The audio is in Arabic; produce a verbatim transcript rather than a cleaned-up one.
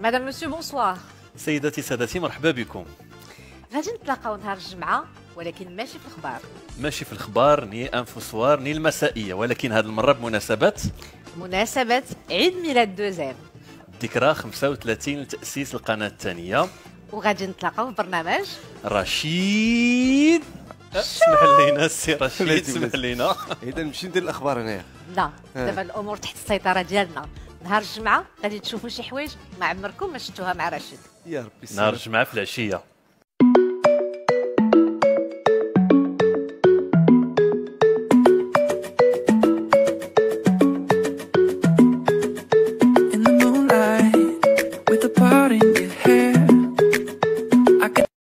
مدام مسيو بونسوار. سيداتي سادتي مرحبا بكم. غادي نتلاقاو نهار الجمعة ولكن ماشي في الأخبار. ماشي في الأخبار ني أنفوسوار ني المسائية، ولكن هذه المرة بمناسبة مناسبة عيد ميلاد دوزيم، ذكرى خمسة وثلاثين لتأسيس القناة الثانية. وغادي نتلاقاو في برنامج رشيد. اسمح لينا السي رشيد، اسمح لينا. إذا نمشي ندير الأخبار هنايا. لا دابا الأمور تحت السيطرة ديالنا. نهار الجمعة غادي تشوفوا شي حوايج ما عمركم ما شفتوها مع رشيد. يا ربي. نهار الجمعة في العشية.